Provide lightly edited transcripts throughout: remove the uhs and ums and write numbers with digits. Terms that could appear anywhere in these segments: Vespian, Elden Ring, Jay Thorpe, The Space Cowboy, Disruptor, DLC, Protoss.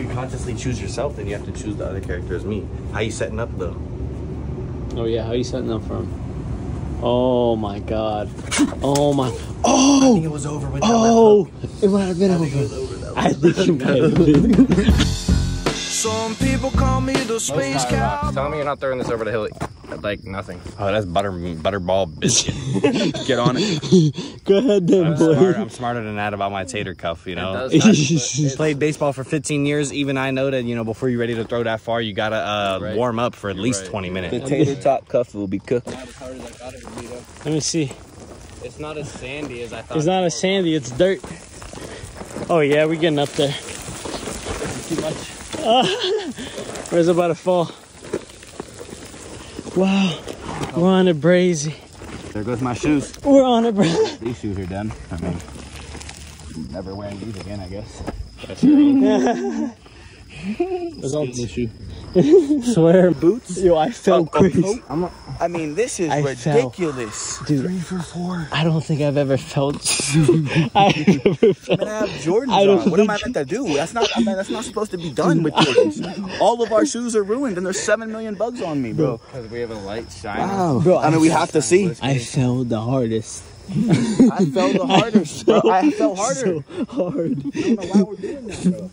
you consciously choose yourself, then you have to choose the other character as me. How you setting up though? Oh yeah, how you setting up for him? Oh my god. Oh my. Oh! I think it was over when it might have been over. I think it might have been over. Some people call me the Space Cowboy. Tell me you're not throwing this over the hill. Like nothing. Oh, that's butterball biscuit. Get on it. Go ahead then, boy. I'm smarter than that about my tater cuff, you know. Played baseball for 15 years. Even I know that, you know, before you're ready to throw that far, you gotta warm up for at least 20 minutes. The tater top cuff will be cooked. Let me see. It's not as sandy as I thought. It's not as sandy. It's dirt. Oh yeah, we're getting up there. Too much. Where's about to fall? Wow, we're on a brazy. There goes my shoes. We're on a brazy. These shoes are done. I mean, never wearing these again, I guess. That's your own. Swear boots. Yo, I fell crazy. I mean, this is ridiculous. Dude, 3 for 4. I don't think I've ever felt. I never felt. Man, I have Jordans on. What am I meant to do? That's not. I mean, that's not supposed to be done with Jordans. All of our shoes are ruined, and there's 7 million bugs on me, bro. Because we have a light shining. Wow, bro. I mean, we have to see. I fell the hardest. I fell the hardest, bro. I fell harder. So hard. I don't know why we're doing that, bro.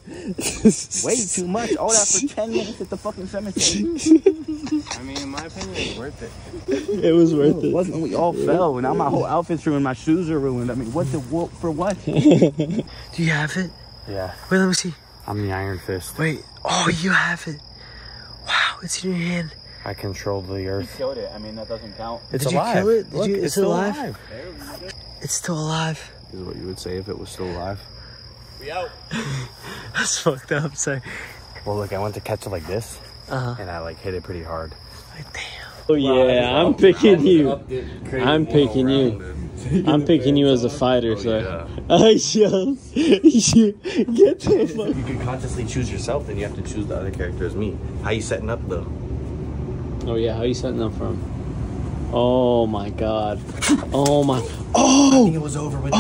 Way too much. All that for 10 minutes at the fucking cemetery. I mean, in my opinion, it was worth it. It was worth it. Wasn't we all fell, and now my whole outfit's ruined. My shoes are ruined. I mean, what the wolf for what? Do you have it? Yeah. Wait, let me see. I'm the Iron Fist. Wait. Oh, you have it. Wow, it's in your hand. I controlled the earth. You killed it. I mean, that doesn't count. It's alive. Did you kill it? Look, it's still alive. It's still alive. Is what you would say if it was still alive. We out. That's fucked up. Sorry. Well, look, I went to catch it like this, and I like hit it pretty hard. Like, damn. Oh yeah, wow, I'm picking you as a fighter, so. I shall. Get the fuck. If you can consciously choose yourself, then you have to choose the other character as me. How you setting up though? Oh yeah, how you setting up for him? Oh my god. Oh my. Oh! I think it was over when it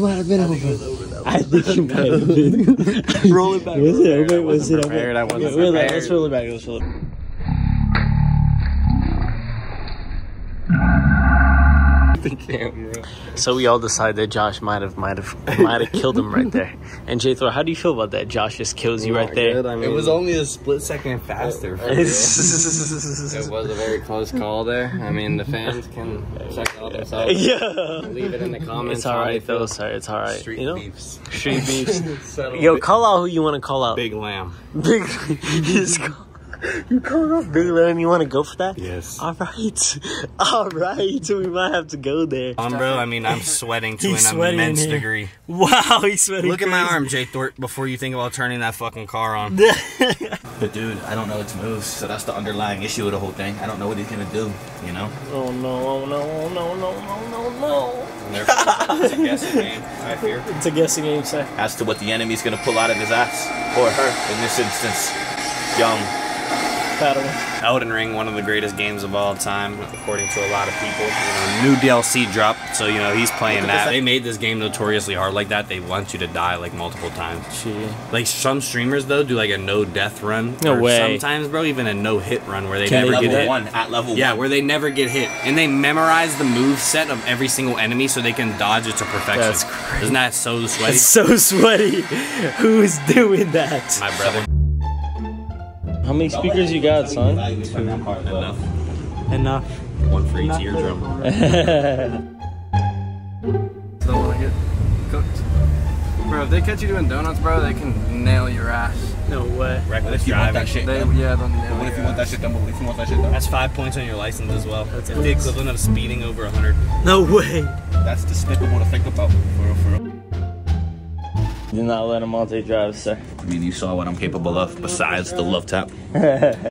might have been over. I think it might have been. Roll it back. Let's roll it back. Let's roll it back. So we all decide that Josh might have killed him right there. And Jethro, how do you feel about that? Josh just kills you right there. I mean, it was only a split second faster. It was a very close call there. I mean, the fans can check it out themselves. Yeah. Leave it in the comments. It's all right though, sir. It's all right. Street beefs. Street beefs. Yo, call out who you want to call out. Big Lamb. Big. You call off Big Lamb, you want to go for that? Yes. All right. We might have to go there. Bro, I mean, I'm sweating to an immense degree. Wow, he's sweating. Look at my arm, Jay Thorpe, before you think about turning that fucking car on. But dude, I don't know its moves, so that's the underlying issue of the whole thing. I don't know what he's gonna do, you know? Oh no, oh no, oh no, oh no, oh no, no. It's a guessing game, I fear. It's a guessing game, sir. As to what the enemy's gonna pull out of his ass, or her, in this instance, young. Elden Ring, one of the greatest games of all time, according to a lot of people. You know, new DLC dropped, so you know he's playing that. They made this game notoriously hard like that. They want you to die like multiple times. Gee. Like some streamers though do like a no death run. No way. Sometimes, bro, even a no hit run where they never get hit. At level 1. Yeah, where they never get hit, and they memorize the move set of every single enemy so they can dodge it to perfection. That's crazy. Isn't that so sweaty? That's so sweaty. Who's doing that? My brother. How many speakers you got, son? Enough. One for each eardrum. Don't want to get cooked. Bro, if they catch you doing donuts, bro, they can nail your ass. No way. Reckless driving. Yeah, they'll nail your ass. What if you want that shit done? What if you want that shit done? That's 5 points on your license as well. That's the equivalent of speeding over 100. No way. That's despicable to think about. For real. Do not let a multi drive, sir. I mean, you saw what I'm capable of besides the love tap.